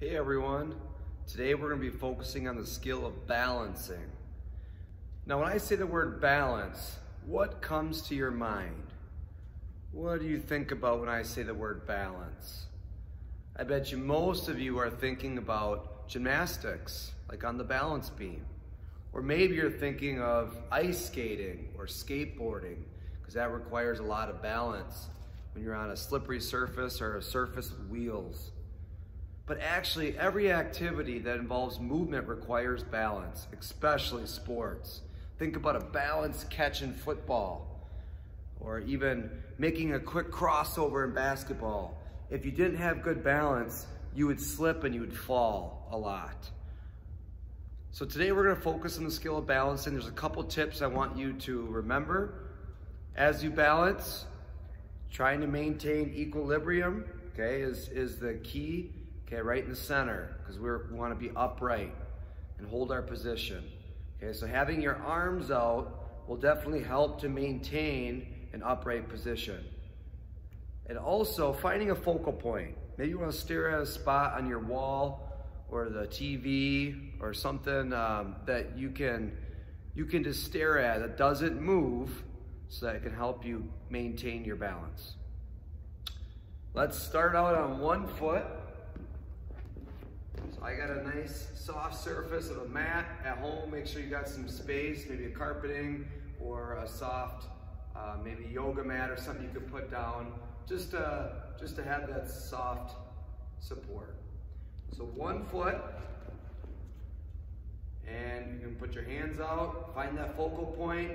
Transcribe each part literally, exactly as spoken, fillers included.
Hey everyone, today we're going to be focusing on the skill of balancing. Now when I say the word balance, what comes to your mind? What do you think about when I say the word balance? I bet you most of you are thinking about gymnastics, like on the balance beam. Or maybe you're thinking of ice skating or skateboarding, because that requires a lot of balance when you're on a slippery surface or a surface with wheels. But actually, every activity that involves movement requires balance, especially sports. Think about a balanced catch in football, or even making a quick crossover in basketball. If you didn't have good balance, you would slip and you would fall a lot. So today we're gonna focus on the skill of balancing. There's a couple tips I want you to remember. As you balance, trying to maintain equilibrium, okay, is, is the key. Okay, right in the center, because we want to be upright and hold our position. Okay, so having your arms out will definitely help to maintain an upright position. And also finding a focal point. Maybe you want to stare at a spot on your wall or the T V or something um, that you can, you can just stare at that doesn't move, so that it can help you maintain your balance. Let's start out on one foot. I got a nice soft surface of a mat at home. Make sure you got some space, maybe a carpeting or a soft, uh, maybe yoga mat or something you could put down just to, just to have that soft support. So one foot, and you can put your hands out, find that focal point,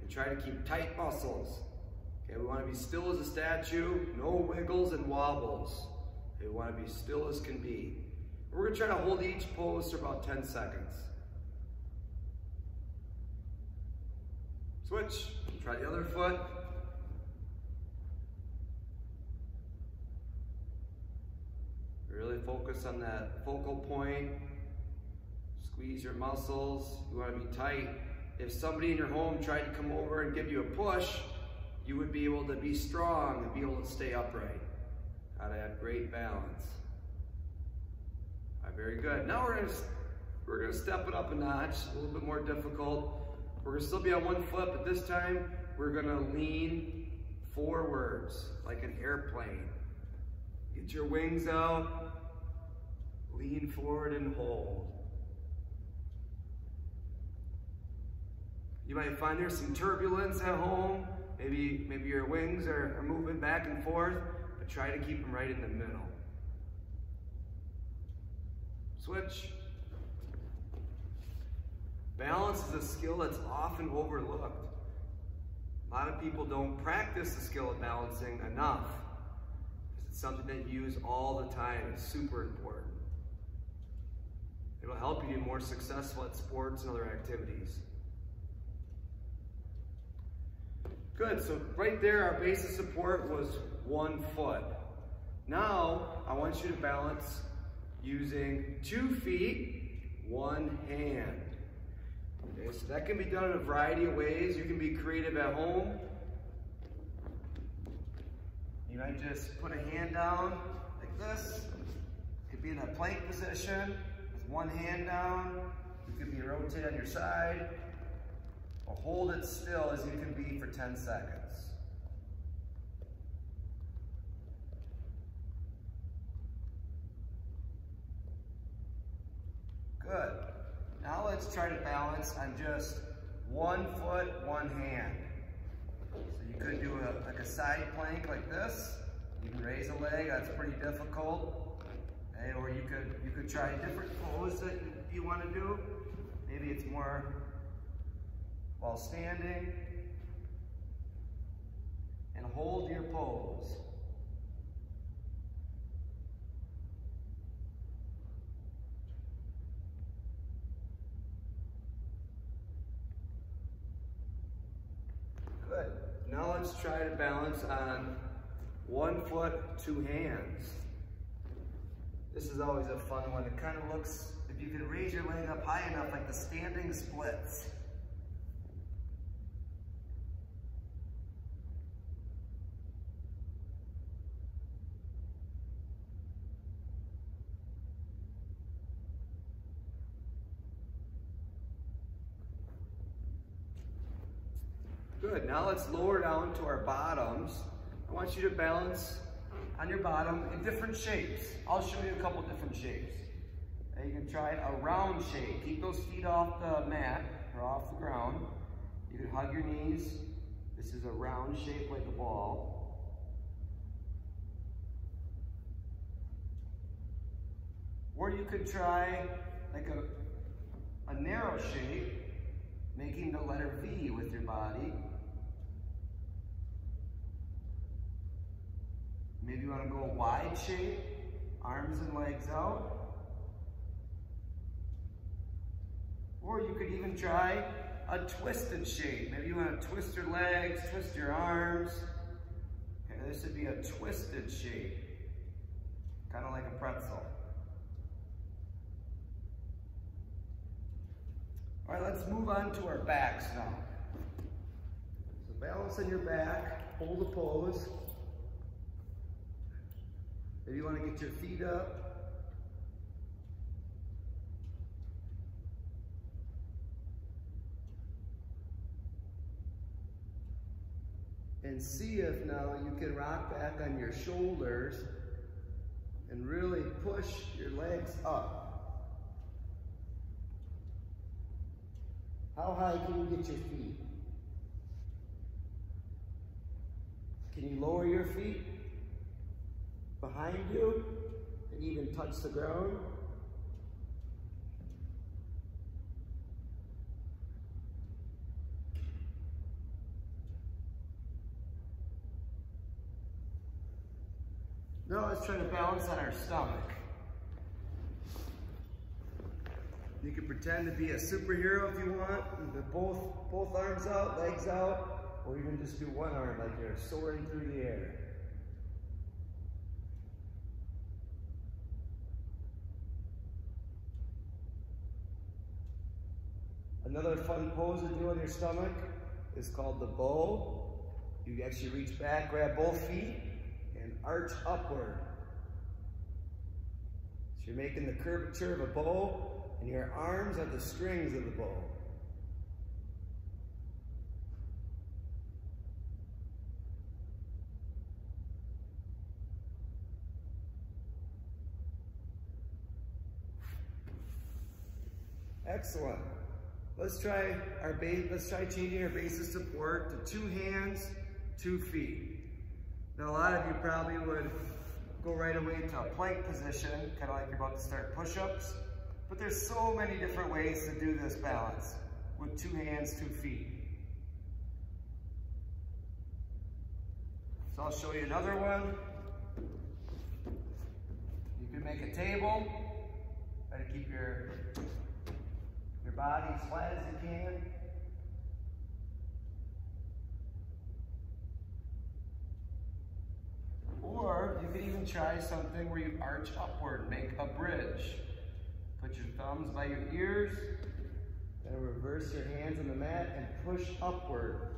and try to keep tight muscles. Okay, we want to be still as a statue, no wiggles and wobbles. Okay, we want to be still as can be. We're going to try to hold each pose for about ten seconds. Switch. Try the other foot. Really focus on that focal point. Squeeze your muscles. You want to be tight. If somebody in your home tried to come over and give you a push, you would be able to be strong and be able to stay upright. How to have great balance. Very good. Now we're gonna we're gonna step it up a notch, a little bit more difficult. We're gonna still be on one foot, but this time we're gonna lean forwards like an airplane. Get your wings out, lean forward and hold. You might find there's some turbulence at home. Maybe maybe your wings are, are moving back and forth, but try to keep them right in the middle. Switch. Balance is a skill that's often overlooked. A lot of people don't practice the skill of balancing enough. It's something that you use all the time. It's super important. It'll help you be more successful at sports and other activities. Good, so right there our base of support was one foot. Now I want you to balance using two feet, one hand. Okay, so that can be done in a variety of ways. You can be creative at home. You might just put a hand down like this. You could be in a plank position with one hand down. You could be rotate on your side, or hold it still as you can be for ten seconds. Good. Now let's try to balance on just one foot, one hand. So you could do a, like a side plank like this. You can raise a leg. That's pretty difficult. Okay, or you could you could try a different pose that you want to do. Maybe it's more while standing. And hold your pose. Now let's try to balance on one foot, two hands. This is always a fun one. It kind of looks, if you can raise your leg up high enough, like the standing splits. Good, now let's lower down to our bottoms. I want you to balance on your bottom in different shapes. I'll show you a couple different shapes. Now you can try a round shape. Keep those feet off the mat or off the ground. You can hug your knees. This is a round shape like a ball. Or you could try like a, a narrow shape, making the letter V with your body. Maybe you want to go a wide shape, arms and legs out. Or you could even try a twisted shape. Maybe you want to twist your legs, twist your arms. Okay, this would be a twisted shape, kind of like a pretzel. All right, let's move on to our backs now. So balance on your back, hold the pose. Maybe you want to get your feet up. And see if now you can rock back on your shoulders and really push your legs up. How high can you get your feet? Can you lower your feet behind you and even touch the ground? Now let's try to balance on our stomach. You can pretend to be a superhero if you want, with both, both arms out, legs out, or even just do one arm like you're soaring through the air. Another fun pose to do on your stomach is called the bow. You actually reach back, grab both feet, and arch upward. So you're making the curvature of a bow, and your arms are the strings of the bow. Excellent. Let's try our base. Let's try changing our base of support to two hands, two feet. Now a lot of you probably would go right away to a plank position, kind of like you're about to start push-ups. But there's so many different ways to do this balance with two hands, two feet. So I'll show you another one. You can make a table. Try to keep your, your body as flat as you can. Or you could even try something where you arch upward, make a bridge. Put your thumbs by your ears, then reverse your hands on the mat and push upward.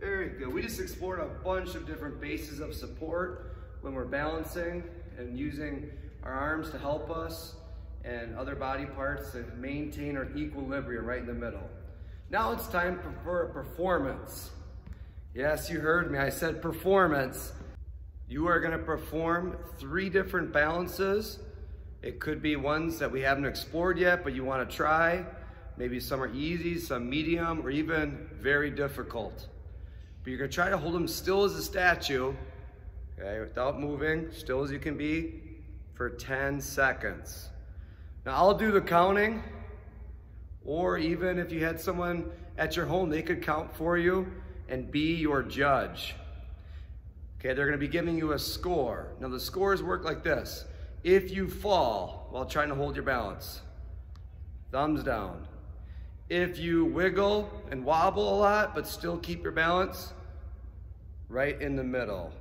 Very good. We just explored a bunch of different bases of support when we're balancing and using our arms to help us and other body parts to maintain our equilibrium right in the middle. Now it's time for performance. Yes, you heard me. I said performance. You are going to perform three different balances. It could be ones that we haven't explored yet, but you want to try. Maybe some are easy, some medium, or even very difficult. But you're gonna try to hold them still as a statue, okay, without moving, still as you can be, for ten seconds. Now I'll do the counting, or even if you had someone at your home, they could count for you and be your judge. Okay, they're gonna be giving you a score. Now the scores work like this. If you fall while trying to hold your balance, thumbs down. If you wiggle and wobble a lot, but still keep your balance, right in the middle.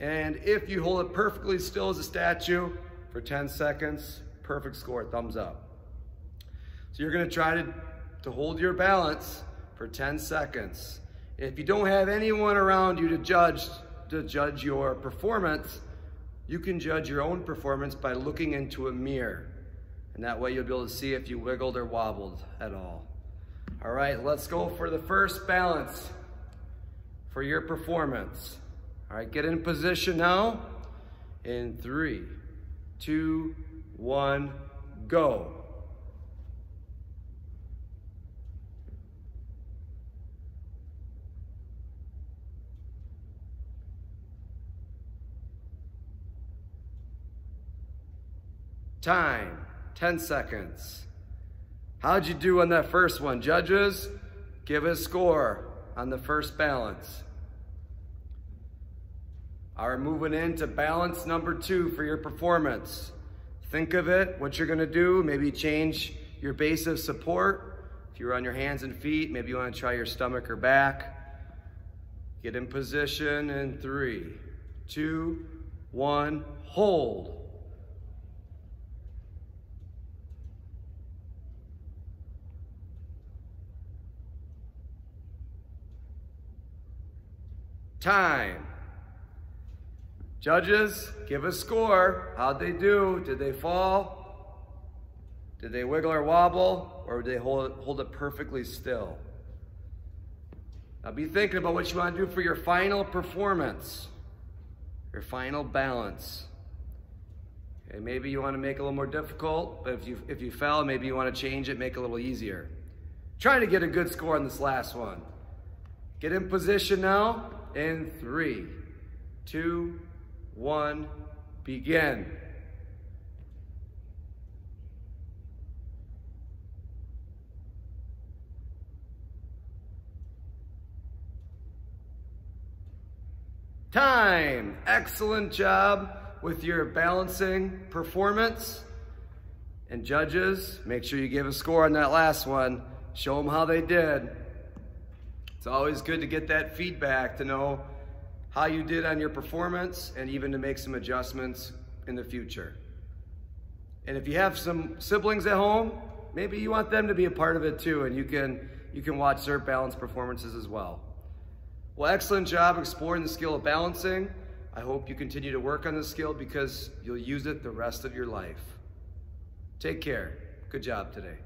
And if you hold it perfectly still as a statue for ten seconds, perfect score, thumbs up. So you're gonna try to, to hold your balance for ten seconds. If you don't have anyone around you to judge, to judge your performance, you can judge your own performance by looking into a mirror. And that way you'll be able to see if you wiggled or wobbled at all. All right, let's go for the first balance for your performance. All right, get in position now. In three, two, one, go. Time, ten seconds. How'd you do on that first one? Judges, give a score on the first balance. All right, moving into balance number two for your performance. Think of it, what you're gonna do, maybe change your base of support. If you're on your hands and feet, maybe you wanna try your stomach or back. Get in position in three, two, one, hold. Time. Judges, give a score. How'd they do? Did they fall? Did they wiggle or wobble? Or did they hold it, hold it perfectly still? Now be thinking about what you want to do for your final performance, your final balance. Okay, maybe you want to make it a little more difficult, but if you, if you fell, maybe you want to change it, make it a little easier. Trying to get a good score on this last one. Get in position now. In three, two, one, begin. Time. Excellent job with your balancing performance. And judges, make sure you give a score on that last one. Show them how they did. It's always good to get that feedback to know how you did on your performance and even to make some adjustments in the future. And if you have some siblings at home, maybe you want them to be a part of it too, and you can, you can watch their balanced performances as well. Well, excellent job exploring the skill of balancing. I hope you continue to work on this skill because you'll use it the rest of your life. Take care. Good job today.